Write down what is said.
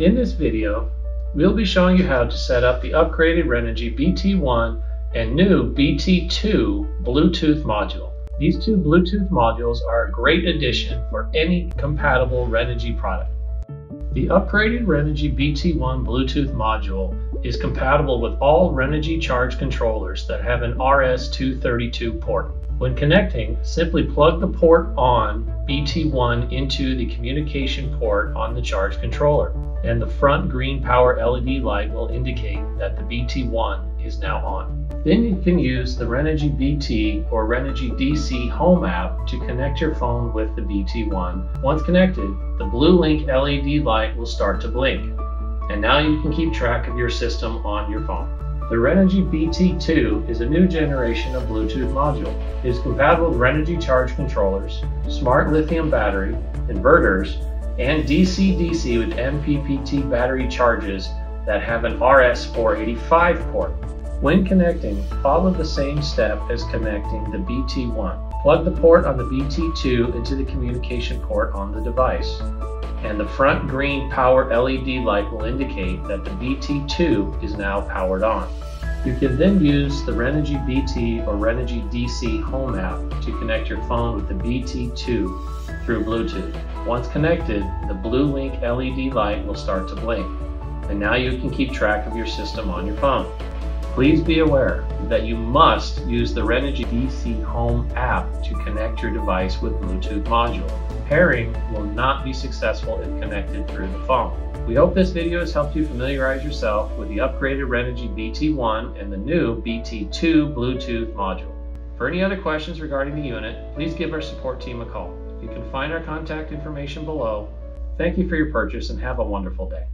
In this video, we'll be showing you how to set up the upgraded Renogy BT-1 and new BT-2 Bluetooth module. These two Bluetooth modules are a great addition for any compatible Renogy product. The upgraded Renogy BT-1 Bluetooth module is compatible with all Renogy charge controllers that have an RS-232 port. When connecting, simply plug the port on BT-1 into the communication port on the charge controller, and the front green power LED light will indicate that the BT-1 is now on. Then you can use the Renogy BT or Renogy DC Home app to connect your phone with the BT-1. Once connected, the blue link LED light will start to blink, and now you can keep track of your system on your phone. The Renogy BT-2 is a new generation of Bluetooth module. It is compatible with Renogy charge controllers, smart lithium battery, inverters, and DC-DC with MPPT battery charges that have an RS-485 port. When connecting, follow the same step as connecting the BT-1. Plug the port on the BT-2 into the communication port on the device, and the front green power LED light will indicate that the BT-2 is now powered on. You can then use the Renogy BT or Renogy DC Home app to connect your phone with the BT-2 through Bluetooth. Once connected, the blue link LED light will start to blink, and now you can keep track of your system on your phone. Please be aware that you must use the Renogy DC Home app to connect your device with Bluetooth module. Pairing will not be successful if connected through the phone. We hope this video has helped you familiarize yourself with the upgraded Renogy BT-1 and the new BT-2 Bluetooth module. For any other questions regarding the unit, please give our support team a call. You can find our contact information below. Thank you for your purchase and have a wonderful day.